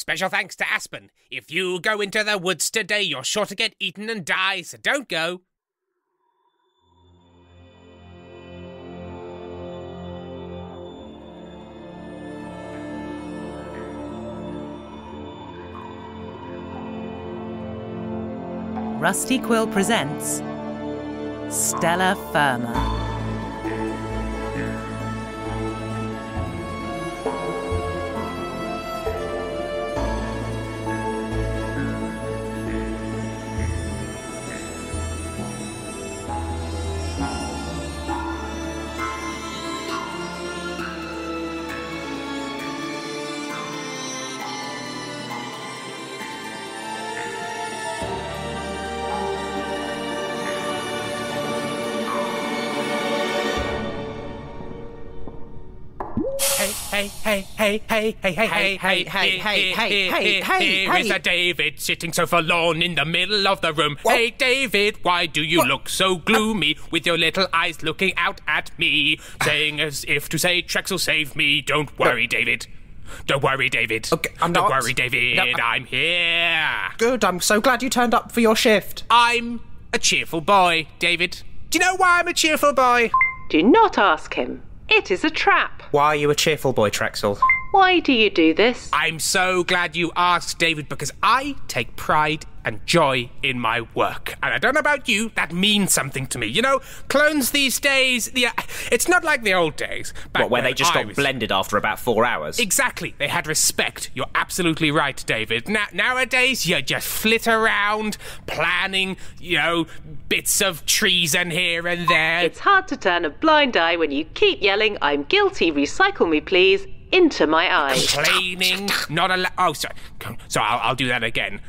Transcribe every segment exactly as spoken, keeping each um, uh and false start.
Special thanks to Aspen. If you go into the woods today, you're sure to get eaten and die, so don't go. Rusty Quill presents Stella Firma. Hey, hey, hey, hey, hey, hey, hey, hey, hey, hey, hey, hey, hey, here is a David sitting so forlorn in the middle of the room. Hey, David, why do you look so gloomy with your little eyes looking out at me? Saying as if to say, Trexel, save me. Don't worry, David. Don't worry, David. Okay, I'm not. Don't worry, David. I'm here. Good, I'm so glad you turned up for your shift. I'm a cheerful boy, David. Do you know why I'm a cheerful boy? Do not ask him. It is a trap. Why are you a cheerful boy, Trexel? Why do you do this? I'm so glad you asked, David, because I take pride and joy in my work. And I don't know about you, that means something to me. You know, clones these days, the, uh, it's not like the old days. Back what, where they just I got was... blended after about four hours? Exactly. They had respect. You're absolutely right, David. Na nowadays, you just flit around, planning, you know, bits of treason here and there. It's hard to turn a blind eye when you keep yelling, I'm guilty, recycle me, please, into my eye. Complaining, not allowed. Oh, sorry. So I'll, I'll do that again.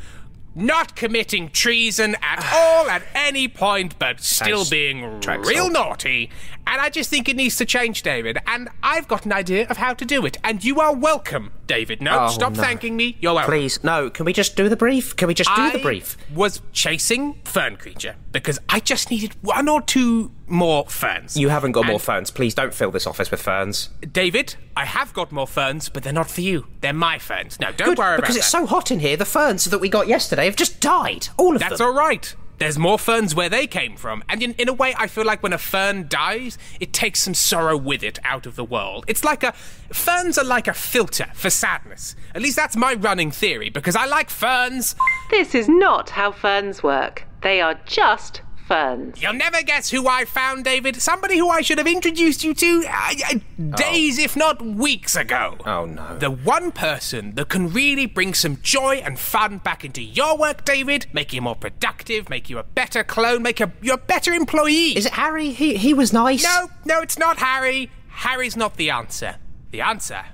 Not committing treason at all at any point, but still Thanks, being Trexel. real naughty. And I just think it needs to change, David. And I've got an idea of how to do it. And you are welcome, David. No, oh, stop no. thanking me. You're welcome. Please, no. Can we just do the brief? Can we just do I the brief? I was chasing Fern Creature because I just needed one or two more ferns. You haven't got and more ferns. Please don't fill this office with ferns. David, I have got more ferns, but they're not for you. They're my ferns. No, don't Good, worry about it. Because it's that. so hot in here, the ferns that we got yesterday have just died. All of That's them. That's all right. There's more ferns where they came from. And in, in a way, I feel like when a fern dies, it takes some sorrow with it out of the world. It's like a... Ferns are like a filter for sadness. At least that's my running theory, because I like ferns. This is not how ferns work. They are just... ferns. You'll never guess who I found, David. Somebody who I should have introduced you to uh, uh, days, oh. if not weeks ago. Oh, no. The one person that can really bring some joy and fun back into your work, David, make you more productive, make you a better clone, make a, you a better employee. Is it Harry? He, he was nice. No, no, it's not Harry. Harry's not the answer. The answer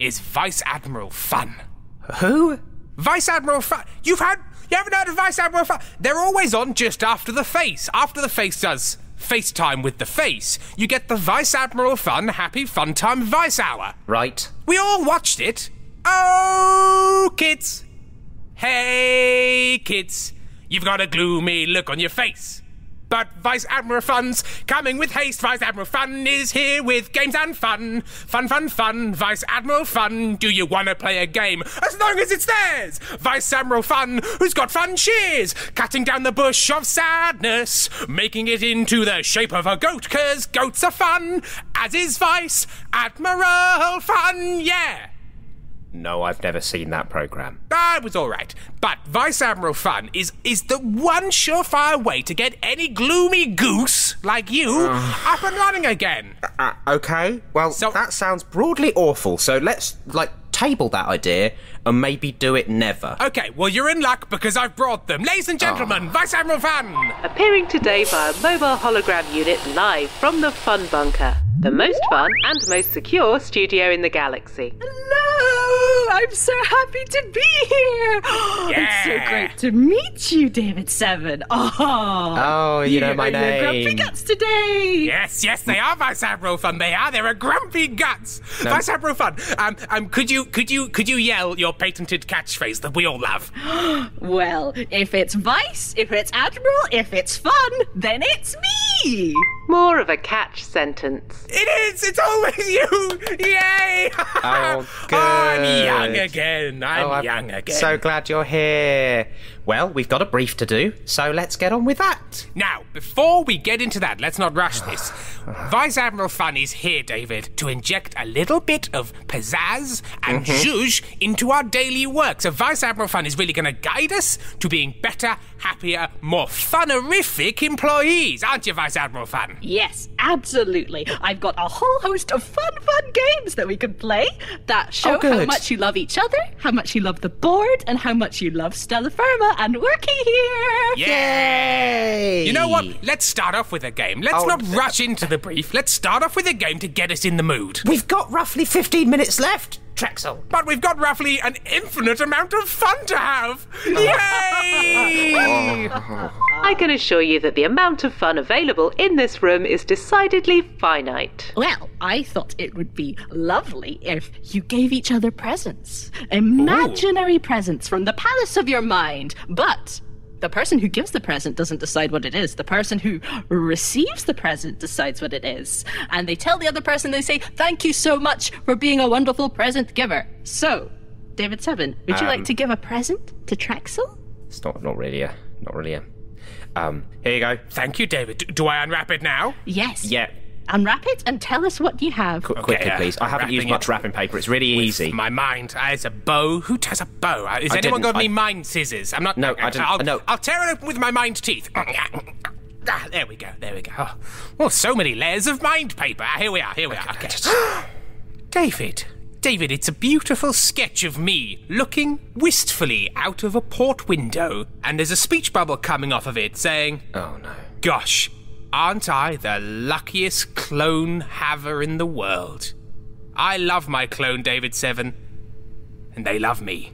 is Vice Admiral Fun. Who? Vice Admiral Fun. You've had... You haven't heard of Vice Admiral Fun? They're always on just after the face. After the face does FaceTime with the face, you get the Vice Admiral Fun Happy Fun Time Vice Hour. Right. We all watched it. Oh, kids. Hey, kids. You've got a gloomy look on your face. But Vice Admiral Fun's coming with haste. Vice Admiral Fun is here with games and fun. Fun, fun, fun. Vice Admiral Fun, do you want to play a game? As long as it's theirs. Vice Admiral Fun, who's got fun shears. Cutting down the bush of sadness. Making it into the shape of a goat, because goats are fun. As is Vice Admiral Fun, yeah. No, I've never seen that programme. Ah, it was all right. But Vice Admiral Fun is, is the one surefire way to get any gloomy goose like you up and running again. Uh, okay, well, so, that sounds broadly awful, so let's, like, table that idea and maybe do it never. Okay, well, you're in luck because I've brought them. Ladies and gentlemen, oh. Vice Admiral Fun! Appearing today via mobile hologram unit live from the Fun Bunker, the most fun and most secure studio in the galaxy. Hello! I'm so happy to be here. Yeah. It's so great to meet you, David Seven. Oh, oh you, you know my name. Grumpy Guts today. Yes, yes, they are Vice Admiral Fun. They are. They're a Grumpy Guts. No. Vice Admiral Fun. Um, um, could you, could you, could you yell your patented catchphrase that we all love? Well, if it's Vice, if it's Admiral, if it's Fun, then it's me. More of a catch sentence. It is! It's always you! Yay! Oh, good. I'm young again. I'm oh, young I'm again. So glad you're here. Well, we've got a brief to do, so let's get on with that. Now, before we get into that, let's not rush this. Vice Admiral Fun is here, David, to inject a little bit of pizzazz and mm-hmm. zhuzh into our daily work. So Vice Admiral Fun is really going to guide us to being better, happier, more funerific employees, aren't you, Vice Admiral Fun? Yes, absolutely. I've got a whole host of fun, fun games that we can play that show oh, how much you love each other, how much you love the board, and how much you love Stella Firma and working here. Yay! You know what? Let's start off with a game. Let's oh, not rush into the brief. Let's start off with a game to get us in the mood. We've got roughly fifteen minutes left, Trexel. But we've got roughly an infinite amount of fun to have. Yay! I can assure you that the amount of fun available in this room is decidedly finite. Well, I thought it would be lovely if you gave each other presents. Imaginary Ooh. presents from the palace of your mind. But the person who gives the present doesn't decide what it is. The person who receives the present decides what it is. And they tell the other person, they say, thank you so much for being a wonderful present giver. So, David Seven, would um, you like to give a present to Trexel? It's not, not really a, not really a... Um, here you go. Thank you, David. Do, do I unwrap it now? Yes. Yeah. Unwrap it and tell us what you have. Qu okay, quickly, uh, please. I haven't used much wrapping paper. It's really easy. My mind. As a bow. Who has a bow? Is I anyone got I... any mind scissors? I'm not. No, I don't. I'll, no. I'll tear it open with my mind teeth. Ah, there we go. There we go. Oh, well, so many layers of mind paper. Ah, here we are. Here we okay, are. Okay. Just... David. David, it's a beautiful sketch of me looking wistfully out of a port window, and there's a speech bubble coming off of it saying, oh no. Gosh, aren't I the luckiest clone haver in the world? I love my clone, David Seven, and they love me.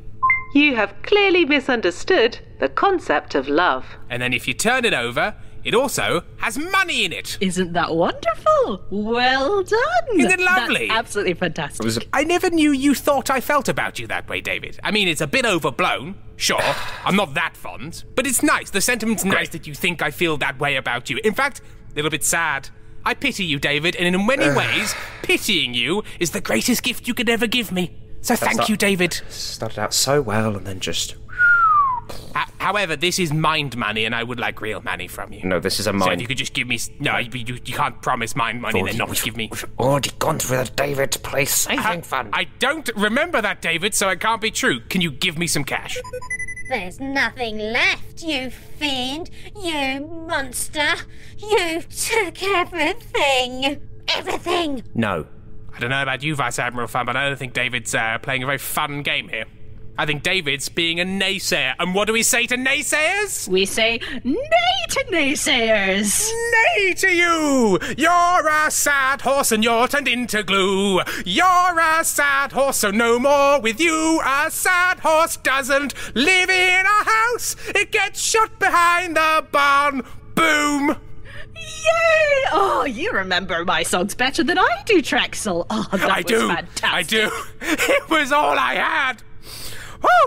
You have clearly misunderstood the concept of love. And then if you turn it over, it also has money in it. Isn't that wonderful? Well done. Isn't it lovely? That's absolutely fantastic. Was, I never knew you thought I felt about you that way, David. I mean, it's a bit overblown, sure. I'm not that fond. But it's nice. The sentiment's Great. nice that you think I feel that way about you. In fact, a little bit sad. I pity you, David, and in many ways, pitying you is the greatest gift you could ever give me. So That's thank not, you, David. Started out so well and then just... However, this is mind money, and I would like real money from you. No, this is a mind. So if you could just give me... No, you, you, you can't promise mind money and then not give me... We've already gone through that, David. Play saving fund. I don't remember that, David, so it can't be true. Can you give me some cash? There's nothing left, you fiend. You monster. You took everything. Everything. No. I don't know about you, Vice Admiral Fun, but I don't think David's uh, playing a very fun game here. I think David's being a naysayer. And what do we say to naysayers? We say, nay to naysayers. Nay to you. You're a sad horse and you're turned into glue. You're a sad horse, so no more with you. A sad horse doesn't live in a house. It gets shot behind the barn. Boom. Yay! Oh, you remember my songs better than I do, Trexel. Oh, that I was do. fantastic. I do. It was all I had.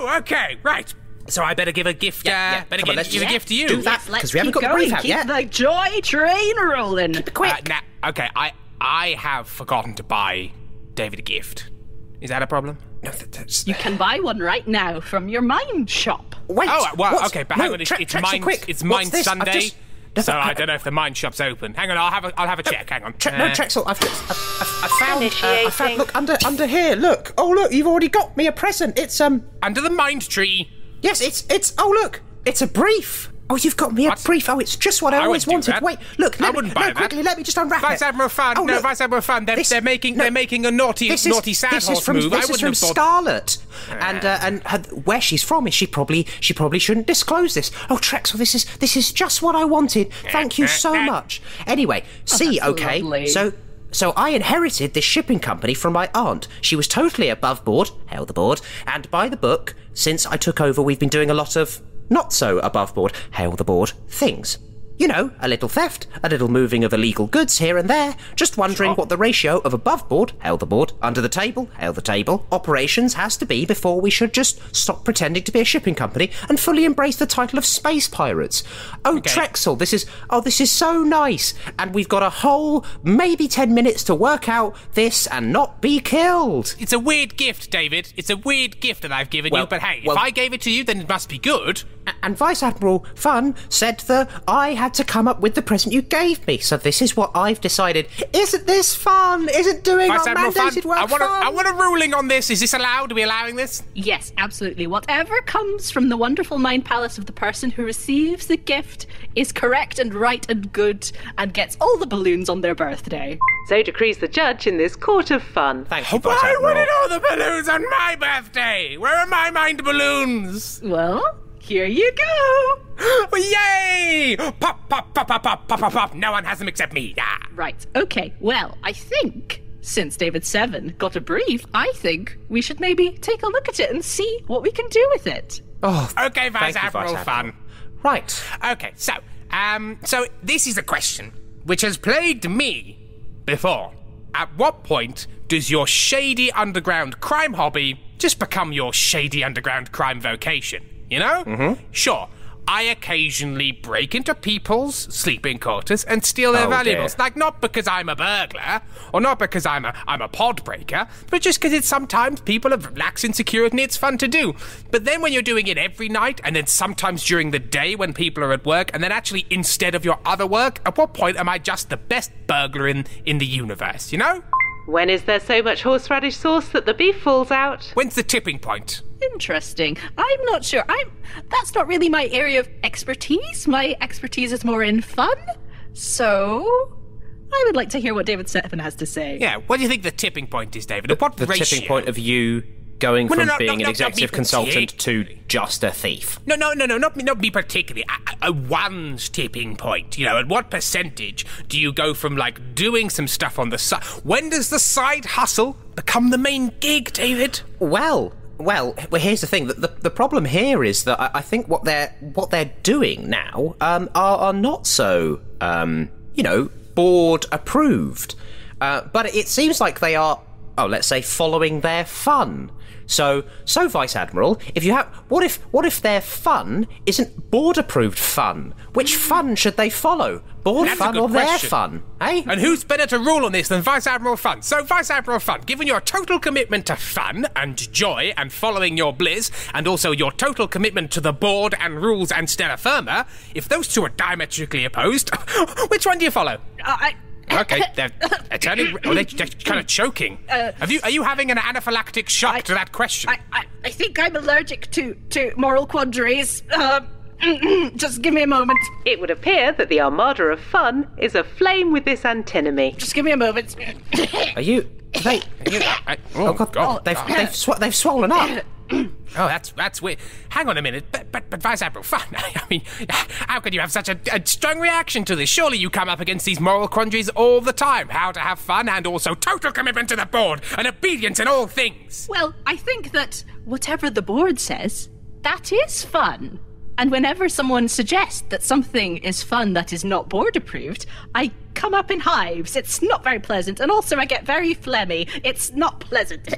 Oh, okay, right. So I better give a gift. Yeah, uh, yeah. Better give, on, let's give yeah. a gift to you. Do that, because yes, we haven't got going. the brief out keep yet. Keep the joy train rolling. Keep it quick. Uh, now, okay, I I have forgotten to buy David a gift. Is that a problem? No, that's... You can buy one right now from your mind shop. Wait. Oh, well, what's... okay, but hang no, on. It's, it's mine. Quick. It's mine Sunday. Just... No, so I don't know if the mine shop's open. Hang on, I'll have a, I'll have a check. Hang on. Tre uh, no, Trexel, I've, I've, I've found. Uh, I found. Look under under here. Look. Oh, look. You've already got me a present. It's um under the mind tree. Yes, it's it's. Oh, look. It's a brief. Oh, you've got me a what? brief. Oh, it's just what I, I always wanted. Wait, look. I wouldn't me, buy no, that. quickly, let me just unwrap Vice it. Vice Admiral Fun. Oh, no, look. Vice Admiral Fun. They're, this, they're making no, they're making a naughty this is, naughty sad this horse is from, move. This I is from Scarlett, uh, and uh, and her, where she's from is she probably she probably shouldn't disclose this. Oh, Trexel, this is this is just what I wanted. Thank you so much. Anyway, oh, see, okay, lovely. so. So I inherited this shipping company from my aunt. She was totally above board, hell the board, and by the book. Since I took over, we've been doing a lot of not so above board, hail the board things. You know, a little theft, a little moving of illegal goods here and there, just wondering what the ratio of above board, hail the board, under the table, hail the table, operations has to be before we should just stop pretending to be a shipping company and fully embrace the title of space pirates. Oh, okay. Trexel, this is, oh, this is so nice, and we've got a whole maybe ten minutes to work out this and not be killed. It's a weird gift, David. It's a weird gift that I've given well, you, but hey, well, if I gave it to you, then it must be good. And Vice Admiral Fun said that I had to come up with the present you gave me, so this is what I've decided. Isn't this fun? Isn't doing Vice our Admiral mandated Fun, work I want a, fun? I want a ruling on this. Is this allowed? Are we allowing this? Yes, absolutely. Whatever comes from the wonderful mind palace of the person who receives the gift is correct and right and good and gets all the balloons on their birthday. So decrees the judge in this court of fun. Thank you, Vice Admiral. Why wanted all the balloons on my birthday? Where are my mind balloons? Well, here you go! Yay! Pop, pop, pop, pop, pop, pop, pop, pop! No one has them except me! Ah. Right, okay. Well, I think, since David Seven got a brief, I think we should maybe take a look at it and see what we can do with it. Oh, okay, Vice Admiral Fun. Right. Okay, so, um, so this is a question which has plagued me before. At what point does your shady underground crime hobby just become your shady underground crime vocation? You know? Mm-hmm. Sure, I occasionally break into people's sleeping quarters and steal their oh, valuables. Dear. Like, not because I'm a burglar, or not because I'm a, I'm a pod breaker, but just because it's sometimes people have lax in security and it's fun to do. But then when you're doing it every night, and then sometimes during the day when people are at work, and then actually instead of your other work, at what point am I just the best burglar in, in the universe, you know? When is there so much horseradish sauce that the beef falls out? When's the tipping point? Interesting. I'm not sure. I'm. That's not really my area of expertise. My expertise is more in fun. So, I would like to hear what David Seven has to say. Yeah, what do you think the tipping point is, David? The, what the ratio? tipping point of you going well, from no, no, being no, no, an executive consultant to just a thief? No, no, no, no, not me, not me particularly. A, a one's tipping point, you know, at what percentage do you go from, like, doing some stuff on the side? When does the side hustle become the main gig, David? Well... Well, well, here's the thing. The, the, the problem here is that I, I think what they're what they're doing now um, are are not so um, you know, board approved, uh, but it seems like they are. Oh, let's say following their fun. So, so Vice Admiral, if you have, what if what if their fun isn't board approved fun? Which fun should they follow? Board fun or their fun, eh? And who's better to rule on this than Vice Admiral Fun? So, Vice Admiral Fun, given your total commitment to fun and joy and following your bliss, and also your total commitment to the board and rules and Stella Firma, if those two are diametrically opposed, which one do you follow? Uh, I... Okay, they're, they're turning. Oh, they're, they're kind of choking. Uh, Have you? Are you having an anaphylactic shock I, to that question? I, I, I think I'm allergic to to moral quandaries. Uh, just give me a moment. It would appear that the armada of fun is aflame with this antinomy. Just give me a moment. Are you? Are they? Are you, I, oh, oh God! God. Oh, they've oh. they've, sw they've swollen up. Oh, that's that's weird. Hang on a minute, but but, but Vice Admiral Fun, I mean, how could you have such a, a strong reaction to this? Surely you come up against these moral quandaries all the time. How to have fun and also total commitment to the board and obedience in all things. Well, I think that whatever the board says, that is fun. And whenever someone suggests that something is fun that is not board approved, I come up in hives. It's not very pleasant. And also I get very phlegmy. It's not pleasant.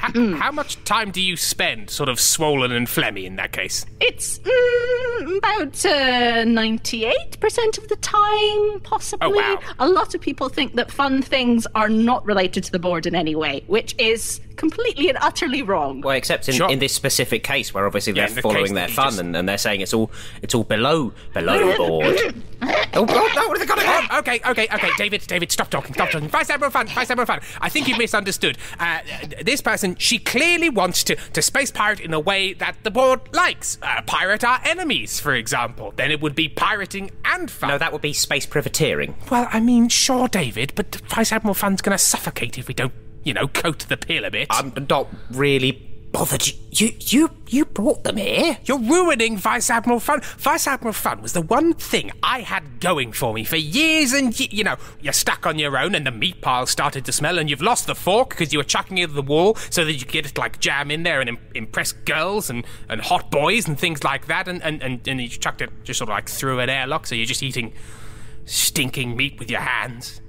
how, how much time do you spend sort of swollen and phlegmy in that case? It's mm, about ninety-eight percent uh, of the time, possibly. Oh, wow. A lot of people think that fun things are not related to the board in any way, which is completely and utterly wrong. Well, except in, sure. in this specific case where obviously they're yeah, the following their fun just... and, and they're saying it's all it's all below below board. Oh, God, no, what have they got? Oh, okay, okay, okay, David, David, stop talking, stop talking. Vice Admiral Fun, Vice Admiral Fun, I think you've misunderstood. Uh, this person, she clearly wants to, to space pirate in a way that the board likes. Uh, pirate our enemies, for example. Then it would be pirating and fun. No, that would be space privateering. Well, I mean, sure, David, but Vice Admiral Fun's going to suffocate if we don't, you know, coat the pill a bit. I'm not really bothered you? You, you, you brought them here? You're ruining Vice Admiral Fun. Vice Admiral Fun was the one thing I had going for me for years and years. You know, you're stuck on your own and the meat pile started to smell and you've lost the fork because you were chucking it at the wall so that you could get, like, jam in there and im impress girls and, and hot boys and things like that. And, and, and, and you chucked it just sort of, like, through an airlock, so you're just eating stinking meat with your hands.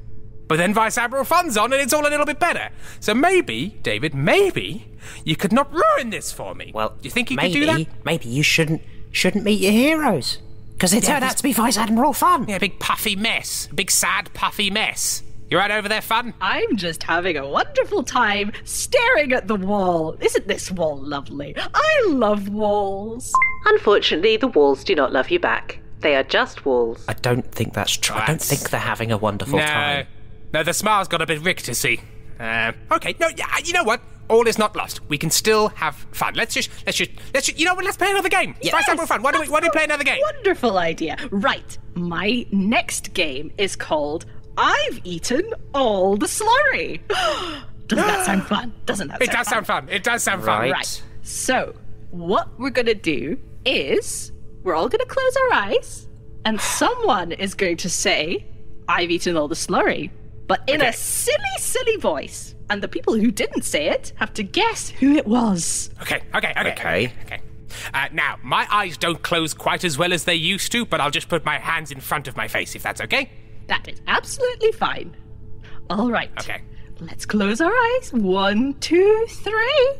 But then Vice Admiral Fun's on and it's all a little bit better. So maybe, David, maybe you could not ruin this for me. Well, you think you maybe, could do that? Maybe you shouldn't shouldn't meet your heroes. Because they yeah, turned out to be Vice Admiral Fun. Yeah, a big puffy mess. A big sad puffy mess. You right over there, Fun? I'm just having a wonderful time staring at the wall. Isn't this wall lovely? I love walls. Unfortunately, the walls do not love you back. They are just walls. I don't think that's true. That's... I don't think they're having a wonderful no. time. No, the smile's got a bit rickety. Um, okay, no, you know what? All is not lost. We can still have fun. Let's just, let's just, let's just, you know what? Let's play another game. Yes, Vice Admiral Fun. Why don't we, why don't we play another game? Wonderful idea. Right. My next game is called I've Eaten All the Slurry. Doesn't that sound fun? Doesn't that? Sound it does fun? sound fun. It does sound right. fun. Right. So what we're gonna do is we're all gonna close our eyes, and someone is going to say, "I've eaten all the slurry." But in okay. a silly, silly voice. And the people who didn't say it have to guess who it was. Okay, okay, okay. Okay. okay. Uh, now, my eyes don't close quite as well as they used to, but I'll just put my hands in front of my face, if that's okay. That is absolutely fine. All right. Okay. Let's close our eyes. One, two, three.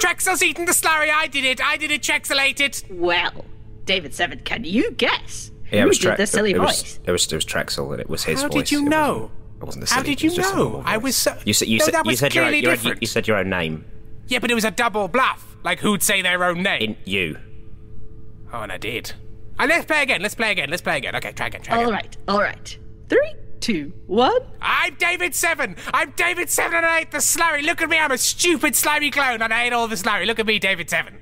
Trexel's eaten the slurry. I did it. I did it. Trexel ate it. Well, David Seven, can you guess yeah, who it was did the silly it, voice? It was, it, was, it was Trexel, and it was his How voice. How did you it know? Wasn't... It wasn't the city. How did you know? I was so... You said you, no, said, you, said, your own, your, you, you said your own name. Yeah, but it was a double bluff. Like, who'd say their own name? In you. Oh, and I did. And let's play again. Let's play again. Let's play again. Okay, try again. Try all again. All right. All right. Three, two, one. I'm David Seven. I'm David Seven and I ate the slurry. Look at me. I'm a stupid slimy clone and I ate all the slurry. Look at me, David Seven.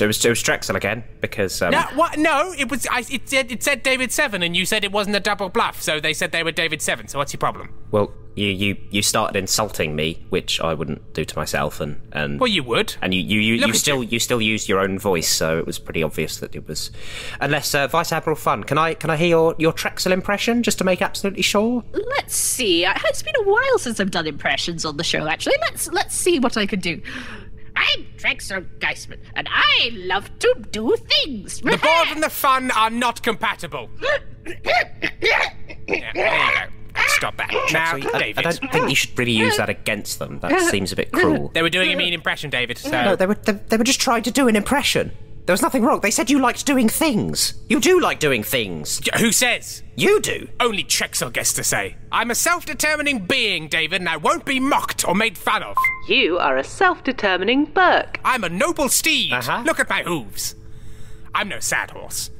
It was, it was Trexel again, because... Um, no, what, no, it was. I, it, said, it said David Seven, and you said it wasn't a double bluff, so they said they were David Seven, so what's your problem? Well, you, you, you started insulting me, which I wouldn't do to myself, and... and well, you would. And you, you, you, you still you. you still used your own voice, so it was pretty obvious that it was... Unless, uh, Vice Admiral Fun, can I can I hear your, your Trexel impression, just to make absolutely sure? Let's see. It's been a while since I've done impressions on the show, actually. Let's, let's see what I could do. I'm Trexel Geistman, and I love to do things. The board and the fun are not compatible. yeah, Stop that. Now, Trexel, David. I, I don't think you should really use that against them. That seems a bit cruel. They were doing a mean impression, David, so... No, they were, they, they were just trying to do an impression. There was nothing wrong. They said you liked doing things. You do like doing things. Who says? You do. Only Trexel gets to say. I'm a self-determining being, David, and I won't be mocked or made fun of. You are a self-determining Burke. I'm a noble steed. Uh-huh. Look at my hooves. I'm no sad horse.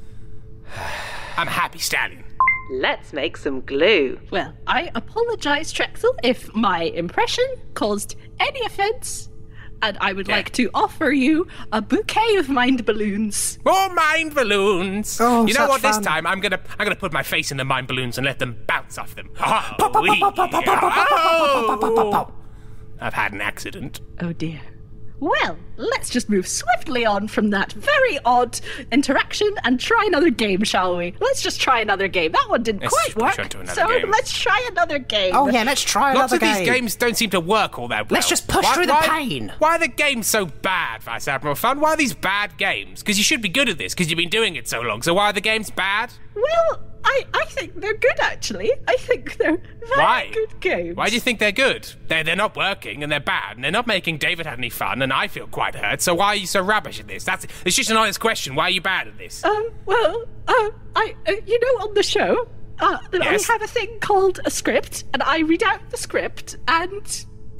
I'm a happy stallion. Let's make some glue. Well, I apologise, Trexel, if my impression caused any offence. And I would yeah. like to offer you a bouquet of mind balloons. More mind balloons. Oh, you know what? Fun. This time I'm gonna I'm gonna put my face in the mind balloons and let them bounce off them. I've had an accident. Oh dear. Well, let's just move swiftly on from that very odd interaction and try another game, shall we? Let's just try another game. That one didn't let's quite work, so game. let's try another game. Oh yeah, let's try Lots another game. Lots of these games don't seem to work all that well. Let's just push why, through the why, pain. Why are the games so bad, Vice Admiral Fun? Why are these bad games? Because you should be good at this, because you've been doing it so long. So why are the games bad? Well, I, I think they're good, actually. I think they're very Why? good games. Why do you think they're good? They're, they're not working, and they're bad, and they're not making David have any fun, and I feel quite hurt, so why are you so rubbish at this? That's It's just an honest question. Why are you bad at this? Um, well, uh, I, uh, you know, on the show, uh, yes. I have a thing called a script, and I read out the script, and...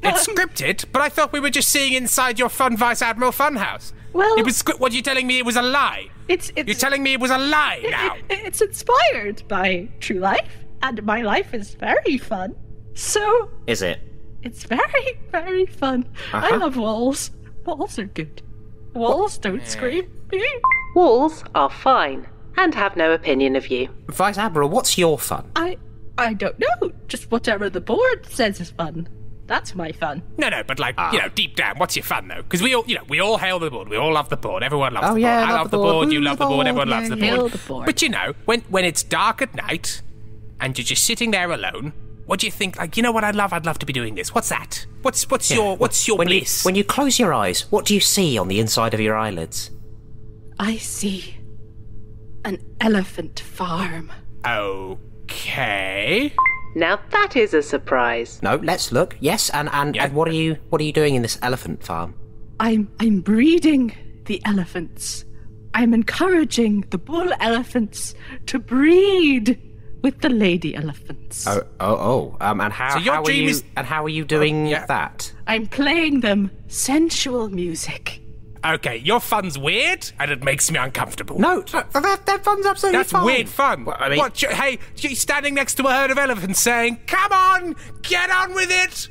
Uh, it's scripted, but I thought we were just seeing inside your Fun Vice Admiral Funhouse. Well, it was. What are you telling me? It was a lie. It's. it's You're telling me it was a lie it, now. It, it's inspired by true life, and my life is very fun. So. Is it? It's very, very fun. Uh-huh. I love walls. Walls are good. Walls don't scream. Walls are fine and have no opinion of you. Vice Admiral, what's your fun? I. I don't know. Just whatever the board says is fun. That's my fun. No, no, but like, ah. you know, deep down, what's your fun though? Because we all, you know, we all hail the board. We all love the board. Everyone loves oh, the yeah, board. I love the board. board. You love the board. Everyone yeah, loves the board. the board. But you know, when when it's dark at night and you're just sitting there alone, what do you think? Like, you know what I love? I'd love to be doing this. What's that? What's what's yeah. your what's your when bliss? You, when you close your eyes, what do you see on the inside of your eyelids? I see an elephant farm. Okay. Now that is a surprise. No, let's look. Yes, and and, yeah. and what are you what are you doing in this elephant farm? I'm I'm breeding the elephants. I'm encouraging the bull elephants to breed with the lady elephants. Oh oh oh. Um and how, so your how dream are you is... and how are you doing oh, yeah. that? I'm playing them sensual music. Okay, your fun's weird, and it makes me uncomfortable. No, that, that fun's absolutely That's fine. That's weird fun. Well, I mean, what, you, hey, you're standing next to a herd of elephants saying, come on, get on with it.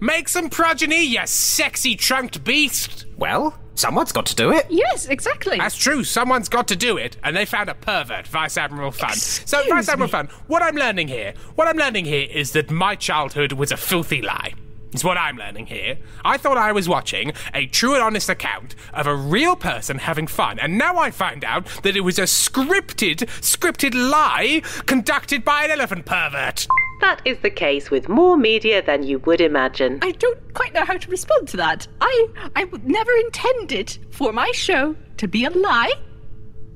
Make some progeny, you sexy trunked beast. Well, someone's got to do it. Yes, exactly. That's true, someone's got to do it, and they found a pervert, Vice Admiral Fun. Excuse so, Vice Admiral me. Fun, what I'm learning here, what I'm learning here is that my childhood was a filthy lie. Is what I'm learning here. I thought I was watching a true and honest account of a real person having fun, and now I find out that it was a scripted, scripted lie conducted by an elephant pervert. That is the case with more media than you would imagine. I don't quite know how to respond to that. I, I never intended for my show to be a lie.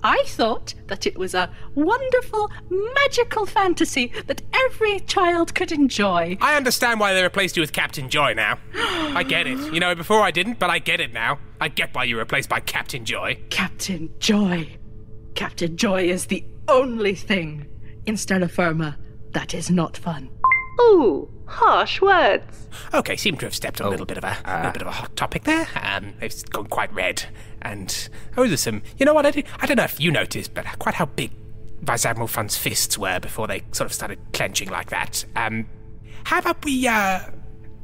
I thought that it was a wonderful, magical fantasy that every child could enjoy. I understand why they replaced you with Captain Joy now. I get it. You know, before I didn't, but I get it now. I get why you were replaced by Captain Joy. Captain Joy. Captain Joy is the only thing in Stella Firma that is not fun. Ooh, harsh words. Okay, seem to have stepped on oh, a little bit of a, uh, little bit of a hot topic there. Um, it's gone quite red. And those are some, you know what, I, did, I don't know if you noticed, but quite how big Vice Admiral Fun's fists were before they sort of started clenching like that. Um, how about we, uh,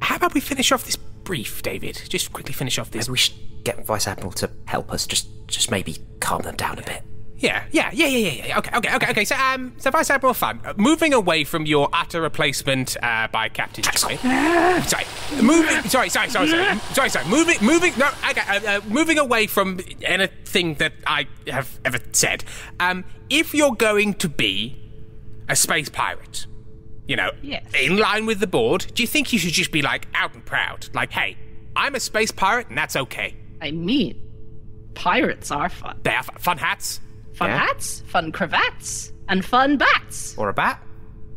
how about we finish off this brief, David? Just quickly finish off this. Maybe we should get Vice Admiral to help us, just, just maybe calm them down a bit. Yeah, yeah, yeah, yeah, yeah, yeah. Okay, okay, okay, okay. So, um, so Vice Admiral Fun, uh, moving away from your utter replacement uh, by Captain Joy. Sorry, moving. Sorry, sorry, sorry, sorry, sorry, sorry. Moving, moving. No, okay, uh, uh, moving away from anything that I have ever said. Um, if you're going to be a space pirate, you know, yes. in line with the board, do you think you should just be like out and proud, like, hey, I'm a space pirate, and that's okay? I mean, pirates are fun. They are fun, fun hats. Fun yeah. hats, fun cravats, and fun bats. Or a bat,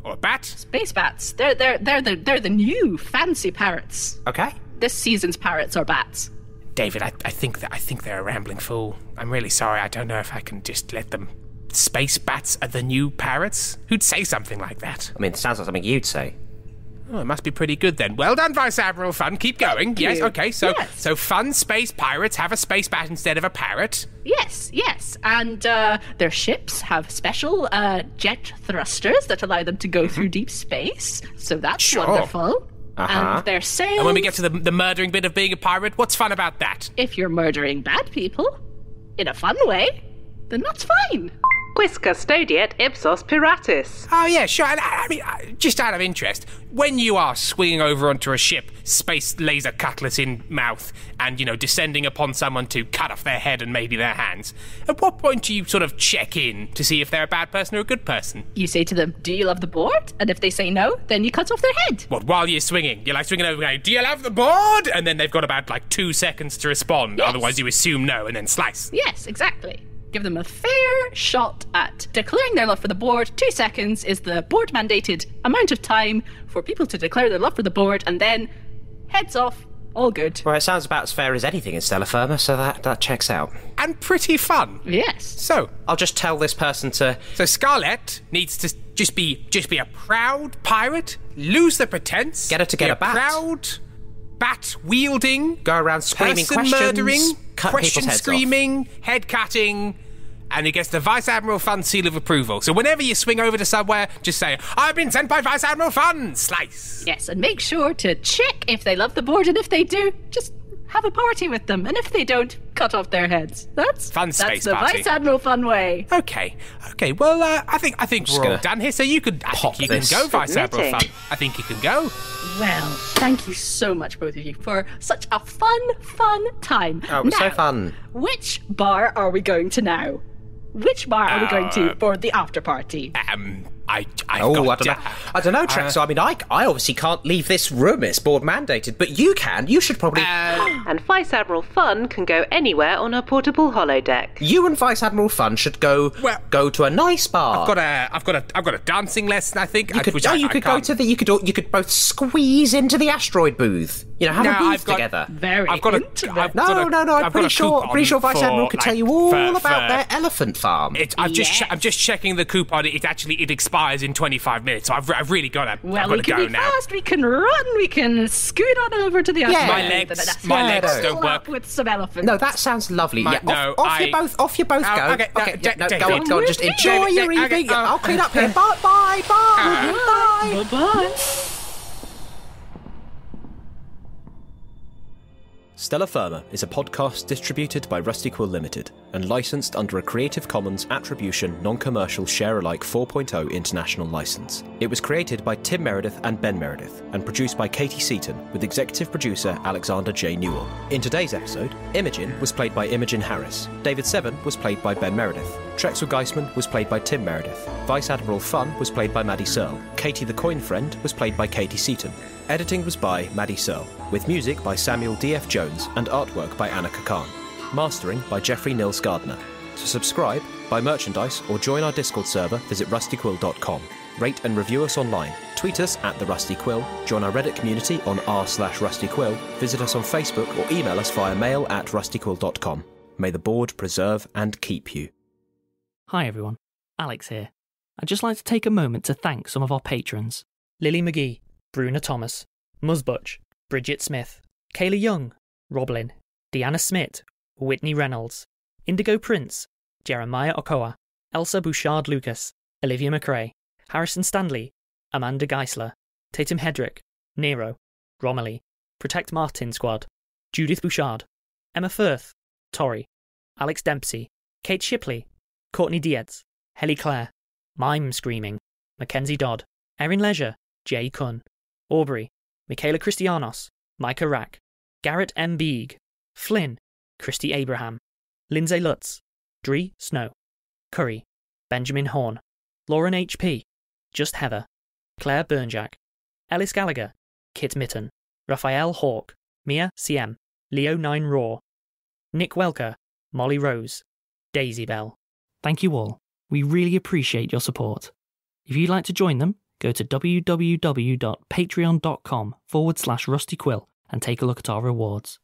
or a bat. Space bats. They're they're they're the they're the new fancy parrots. Okay. This season's parrots are bats. David, I, I think that I think they're a rambling fool. I'm really sorry. I don't know if I can just let them. Space bats are the new parrots. Who'd say something like that? I mean, it sounds like something you'd say. Oh, it must be pretty good then. Well done, Vice Admiral Fun. Keep going. Thank yes. You. Okay. So, yes. so fun space pirates have a space bat instead of a parrot. Yes. Yes. And uh, their ships have special uh, jet thrusters that allow them to go through deep space. So that's sure. wonderful. Uh-huh. And their sails. And when we get to the, the murdering bit of being a pirate, what's fun about that? If you're murdering bad people in a fun way, then that's fine. Quis custodiet ipsos piratis. Oh, yeah, sure. And, I mean, just out of interest, when you are swinging over onto a ship, space laser cutlass in mouth, and, you know, descending upon someone to cut off their head and maybe their hands, at what point do you sort of check in to see if they're a bad person or a good person? You say to them, do you love the board? And if they say no, then you cut off their head. What, while you're swinging? You're, like, swinging over going, do you love the board? And then they've got about, like, two seconds to respond. Yes. Otherwise you assume no and then slice. Yes, exactly. Give them a fair shot at declaring their love for the board. Two seconds is the board-mandated amount of time for people to declare their love for the board, and then heads off, all good. Well, it sounds about as fair as anything in Stella Firma, so that, that checks out. And pretty fun. Yes. So, I'll just tell this person to... So Scarlett needs to just be just be a proud pirate, lose the pretense... Get her to get a bat. proud, bat-wielding... Go around screaming person questions... Murdering, cut question screaming, off. head cutting... And he gets the Vice Admiral Fun seal of approval. So whenever you swing over to somewhere, just say, I've been sent by Vice Admiral Fun, slice. Yes, and make sure to check if they love the board, and if they do, just have a party with them, and if they don't, cut off their heads. That's fun space that's the party. Vice Admiral Fun way. Okay, okay. Well, uh, I think I think we're all done here. So you could, I think you can go, Vice Admiral Fun. I think you can go. Well, thank you so much, both of you, for such a fun, fun time. Oh, it was so fun. Which bar are we going to now? Which bar are we going to for the after party? Um, I, I've oh, got I don't know. I don't know, Trexel. Uh, I mean, I, I obviously can't leave this room. It's board mandated, but you can. You should probably. Uh, and Vice Admiral Fun can go anywhere on her portable holodeck. You and Vice Admiral Fun should go well, go to a nice bar. I've got a, I've got a, I've got a dancing lesson. I think. You could, which oh, I, you could I go to the. You could, you could both squeeze into the asteroid booth. You know, have no, a booth I've got, together. Very. I've got a, I've no, got a, no, no. I'm I've pretty sure, pretty sure Vice for, Admiral could like, tell you all for, about for, their elephant farm. It, I've yes. just, I'm just checking the coupon. It actually, it expires in twenty-five minutes, so I've, I've really got to well, go now. Well, we can be now. fast, we can run, we can scoot on over to the other yeah. My legs, my legs no, don't work. With some elephants. No, that sounds lovely. My, yeah, no, off, off I, you both, off you both oh, go. Okay, okay no, yeah, no, David, go on, go on, just enjoy David, your David, evening. Okay, oh, I'll clean up here. Bye, bye, bye, uh, bye. Bye-bye. Stella Firma is a podcast distributed by Rusty Quill Limited and licensed under a Creative Commons Attribution Non-Commercial Share-alike four point oh International License. It was created by Tim Meredith and Ben Meredith and produced by Katie Seaton with executive producer Alexander J Newall. In today's episode, Imogen was played by Imogen Harris, David Seven was played by Ben Meredith, Trexel Geistman was played by Tim Meredith, Vice Admiral Fun was played by Maddie Searle, Katie the Coin Friend was played by Katie Seaton. Editing was by Maddie Searle, with music by Samuel D F Jones and artwork by Anika Khan. Mastering by Jeffrey Nils Gardner. To subscribe, buy merchandise, or join our Discord server, visit rusty quill dot com. Rate and review us online. Tweet us at The Rusty Quill. Join our Reddit community on r slash rustyquill. Visit us on Facebook or email us via mail at rusty quill dot com. May the board preserve and keep you. Hi everyone, Alex here. I'd just like to take a moment to thank some of our patrons. Lily McGee, Bruna Thomas, Muzbutch, Bridget Smith, Kayla Young, Roblin, Deanna Smith, Whitney Reynolds, Indigo Prince, Jeremiah Okoa, Elsa Bouchard-Lucas, Olivia McRae, Harrison Stanley, Amanda Geisler, Tatum Hedrick, Nero, Romilly, Protect Martin Squad, Judith Bouchard, Emma Firth, Tori, Alex Dempsey, Kate Shipley, Courtney Dietz, Helly Clare, Mime Screaming, Mackenzie Dodd, Erin Leisure, Jay Kun, Aubrey, Michaela Christianos, Micah Rack, Garrett M. Beeg, Flynn, Christy Abraham, Lindsay Lutz, Dree Snow, Curry, Benjamin Horn, Lauren H. P., Just Heather, Claire Bernjack, Ellis Gallagher, Kit Mitten, Raphael Hawke, Mia C M, Leo Nine Raw, Nick Welker, Molly Rose, Daisy Bell. Thank you all. We really appreciate your support. If you'd like to join them, go to w w w dot patreon dot com forward slash rustyquill and take a look at our rewards.